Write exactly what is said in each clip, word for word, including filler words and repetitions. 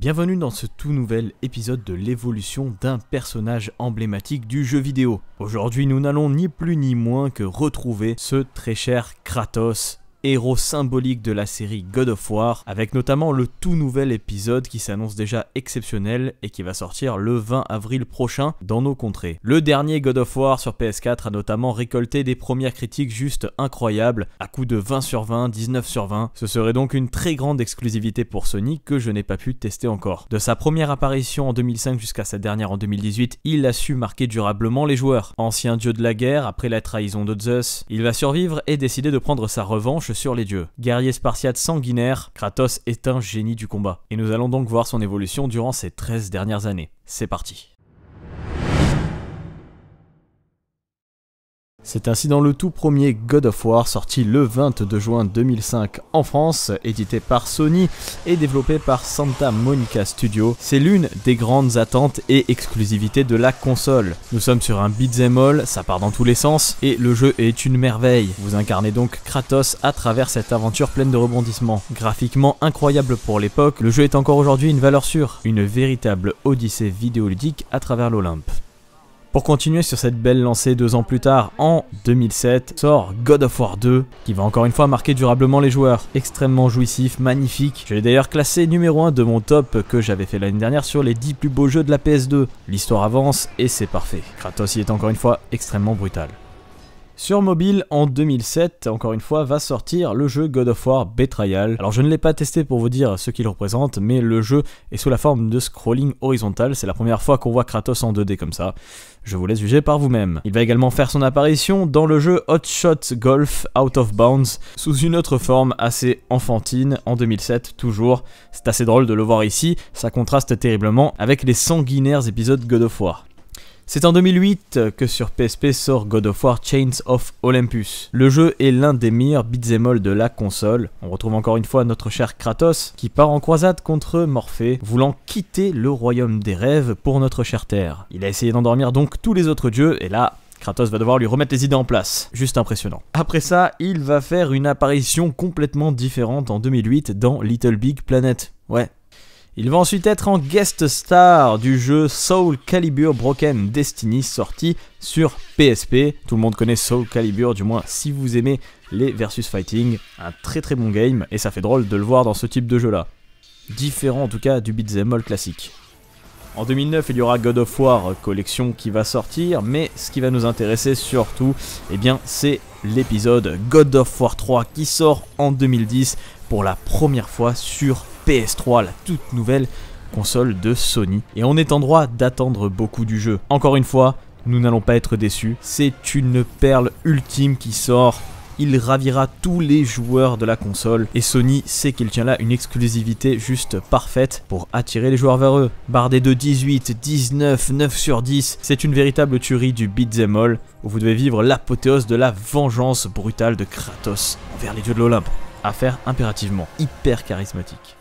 Bienvenue dans ce tout nouvel épisode de l'évolution d'un personnage emblématique du jeu vidéo. Aujourd'hui nous n'allons ni plus ni moins que retrouver ce très cher Kratos, héros symbolique de la série God of War, avec notamment le tout nouvel épisode qui s'annonce déjà exceptionnel et qui va sortir le vingt avril prochain dans nos contrées. Le dernier God of War sur P S quatre a notamment récolté des premières critiques juste incroyables, à coups de vingt sur vingt, dix-neuf sur vingt. Ce serait donc une très grande exclusivité pour Sony que je n'ai pas pu tester encore. De sa première apparition en deux mille cinq jusqu'à sa dernière en deux mille dix-huit, il a su marquer durablement les joueurs. Ancien dieu de la guerre, après la trahison de Zeus, il va survivre et décider de prendre sa revanche sur les dieux. Guerrier spartiate sanguinaire, Kratos est un génie du combat. Et nous allons donc voir son évolution durant ces treize dernières années. C'est parti. C'est ainsi dans le tout premier God of War, sorti le vingt-deux juin deux mille cinq en France, édité par Sony et développé par Santa Monica Studio. C'est l'une des grandes attentes et exclusivités de la console. Nous sommes sur un beat'em all, ça part dans tous les sens, et le jeu est une merveille. Vous incarnez donc Kratos à travers cette aventure pleine de rebondissements. Graphiquement incroyable pour l'époque, le jeu est encore aujourd'hui une valeur sûre, une véritable odyssée vidéoludique à travers l'Olympe. Pour continuer sur cette belle lancée deux ans plus tard, en deux mille sept, sort God of War deux, qui va encore une fois marquer durablement les joueurs. Extrêmement jouissif, magnifique. Je l'ai d'ailleurs classé numéro un de mon top que j'avais fait l'année dernière sur les dix plus beaux jeux de la P S deux. L'histoire avance et c'est parfait. Kratos y est encore une fois extrêmement brutal. Sur mobile, en deux mille sept, encore une fois, va sortir le jeu God of War Betrayal. Alors je ne l'ai pas testé pour vous dire ce qu'il représente, mais le jeu est sous la forme de scrolling horizontal. C'est la première fois qu'on voit Kratos en deux D comme ça. Je vous laisse juger par vous-même. Il va également faire son apparition dans le jeu Hot Shots Golf Out of Bounds, sous une autre forme assez enfantine, en deux mille sept toujours. C'est assez drôle de le voir ici, ça contraste terriblement avec les sanguinaires épisodes God of War. C'est en deux mille huit que sur P S P sort God of War Chains of Olympus. Le jeu est l'un des meilleurs beat'em all de la console. On retrouve encore une fois notre cher Kratos qui part en croisade contre Morphée, voulant quitter le royaume des rêves pour notre chère terre. Il a essayé d'endormir donc tous les autres dieux et là, Kratos va devoir lui remettre les idées en place. Juste impressionnant. Après ça, il va faire une apparition complètement différente en deux mille huit dans Little Big Planet. Ouais. Il va ensuite être en guest star du jeu Soul Calibur Broken Destiny sorti sur P S P. Tout le monde connaît Soul Calibur, du moins si vous aimez les versus fighting. Un très très bon game et ça fait drôle de le voir dans ce type de jeu là. Différent en tout cas du beat'em all classique. En deux mille neuf, il y aura God of War Collection qui va sortir, mais ce qui va nous intéresser surtout, eh bien, c'est l'épisode God of War trois qui sort en deux mille dix pour la première fois sur P S trois, la toute nouvelle console de Sony. Et on est en droit d'attendre beaucoup du jeu. Encore une fois, nous n'allons pas être déçus. C'est une perle ultime qui sort. Il ravira tous les joueurs de la console et Sony sait qu'il tient là une exclusivité juste parfaite pour attirer les joueurs vers eux. Bardé de dix-huit, dix-neuf, neuf sur dix, c'est une véritable tuerie du beat'em all où vous devez vivre l'apothéose de la vengeance brutale de Kratos envers les dieux de l'Olympe. À faire impérativement, hyper charismatique.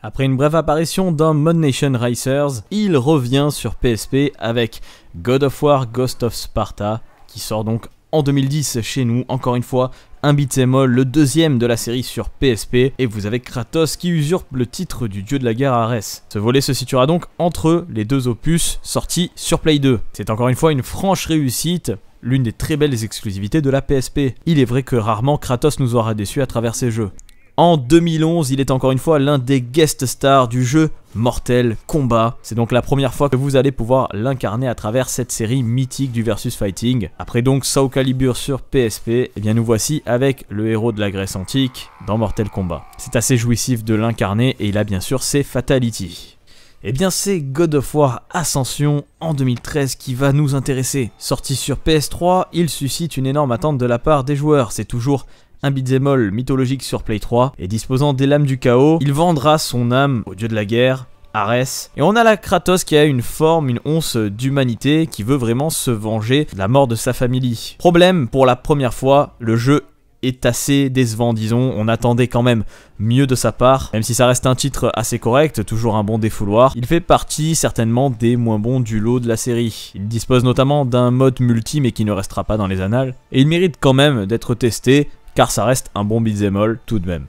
Après une brève apparition dans ModNation Racers, il revient sur P S P avec God of War Ghost of Sparta qui sort donc en deux mille dix chez nous, encore une fois, un beat'em all, le deuxième de la série sur P S P, et vous avez Kratos qui usurpe le titre du dieu de la guerre Arès. Ce volet se situera donc entre les deux opus sortis sur Play deux. C'est encore une fois une franche réussite, l'une des très belles exclusivités de la P S P. Il est vrai que rarement Kratos nous aura déçus à travers ses jeux. En deux mille onze, il est encore une fois l'un des guest stars du jeu Mortal Kombat. C'est donc la première fois que vous allez pouvoir l'incarner à travers cette série mythique du versus fighting. Après donc Soul Calibur sur P S P, et eh bien nous voici avec le héros de la Grèce antique dans Mortal Kombat. C'est assez jouissif de l'incarner et il a bien sûr ses fatalities. Eh bien c'est God of War Ascension en deux mille treize qui va nous intéresser. Sorti sur P S trois, il suscite une énorme attente de la part des joueurs. C'est toujours un beat'em all mythologique sur Play trois, et disposant des lames du chaos, il vendra son âme au dieu de la guerre, Arès. Et on a la Kratos qui a une forme, une once d'humanité, qui veut vraiment se venger de la mort de sa famille. Problème, pour la première fois, le jeu est assez décevant, disons. On attendait quand même mieux de sa part, même si ça reste un titre assez correct, toujours un bon défouloir. Il fait partie certainement des moins bons du lot de la série. Il dispose notamment d'un mode multi, mais qui ne restera pas dans les annales, et il mérite quand même d'être testé, car ça reste un bon beat'em all tout de même.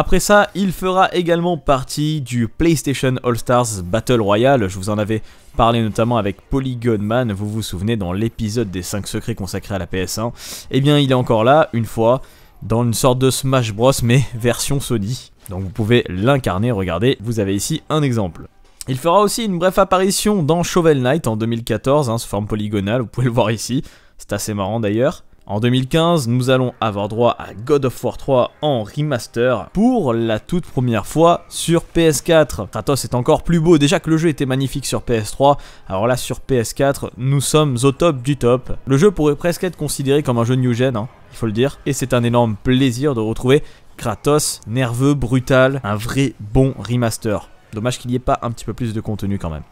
Après ça, il fera également partie du PlayStation All-Stars Battle Royale. Je vous en avais parlé notamment avec Polygon Man, vous vous souvenez, dans l'épisode des cinq secrets consacrés à la P S un. Eh bien, il est encore là, une fois, dans une sorte de Smash Bros, mais version Sony. Donc vous pouvez l'incarner, regardez, vous avez ici un exemple. Il fera aussi une brève apparition dans Shovel Knight en deux mille quatorze, hein, sous forme polygonale, vous pouvez le voir ici, c'est assez marrant d'ailleurs. En deux mille quinze, nous allons avoir droit à God of War trois en remaster pour la toute première fois sur P S quatre. Kratos est encore plus beau, déjà que le jeu était magnifique sur P S trois, alors là sur P S quatre, nous sommes au top du top. Le jeu pourrait presque être considéré comme un jeu new gen, hein, il faut le dire, et c'est un énorme plaisir de retrouver Kratos, nerveux, brutal, un vrai bon remaster. Dommage qu'il n'y ait pas un petit peu plus de contenu quand même.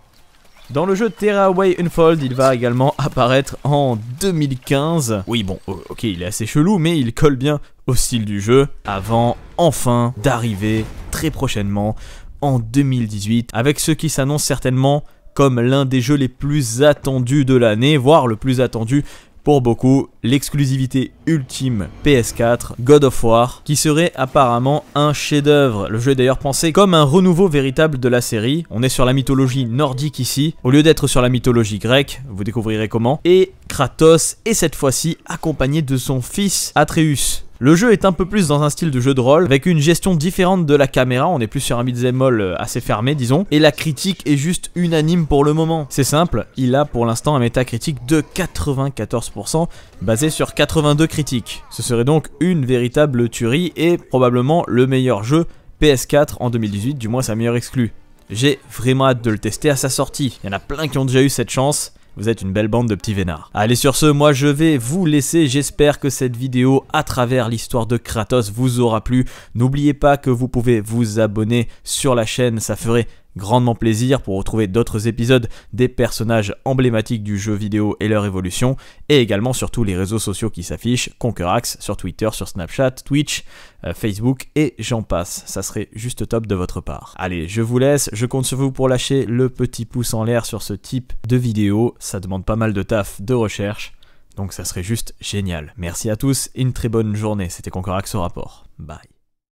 Dans le jeu Terraway Unfold, il va également apparaître en deux mille quinze. Oui bon, ok, il est assez chelou, mais il colle bien au style du jeu. Avant, enfin, d'arriver très prochainement en deux mille dix-huit, avec ce qui s'annonce certainement comme l'un des jeux les plus attendus de l'année, voire le plus attendu pour beaucoup, l'exclusivité ultime P S quatre, God of War, qui serait apparemment un chef-d'œuvre. Le jeu est d'ailleurs pensé comme un renouveau véritable de la série. On est sur la mythologie nordique ici. Au lieu d'être sur la mythologie grecque, vous découvrirez comment. Et Kratos est cette fois-ci accompagné de son fils Atreus. Le jeu est un peu plus dans un style de jeu de rôle, avec une gestion différente de la caméra, on est plus sur un beat'em all assez fermé disons, et la critique est juste unanime pour le moment. C'est simple, il a pour l'instant un métacritique de quatre-vingt-quatorze pour cent, basé sur quatre-vingt-deux critiques. Ce serait donc une véritable tuerie, et probablement le meilleur jeu P S quatre en deux mille dix-huit, du moins sa meilleure exclue. J'ai vraiment hâte de le tester à sa sortie, il y en a plein qui ont déjà eu cette chance. Vous êtes une belle bande de petits vénards. Allez, sur ce, moi je vais vous laisser. J'espère que cette vidéo à travers l'histoire de Kratos vous aura plu. N'oubliez pas que vous pouvez vous abonner sur la chaîne, ça ferait grandement plaisir pour retrouver d'autres épisodes des personnages emblématiques du jeu vidéo et leur évolution. Et également sur tous les réseaux sociaux qui s'affichent, Conkerax, sur Twitter, sur Snapchat, Twitch, euh, Facebook et j'en passe. Ça serait juste top de votre part. Allez, je vous laisse, je compte sur vous pour lâcher le petit pouce en l'air sur ce type de vidéo. Ça demande pas mal de taf, de recherche, donc ça serait juste génial. Merci à tous et une très bonne journée. C'était Conkerax au rapport. Bye.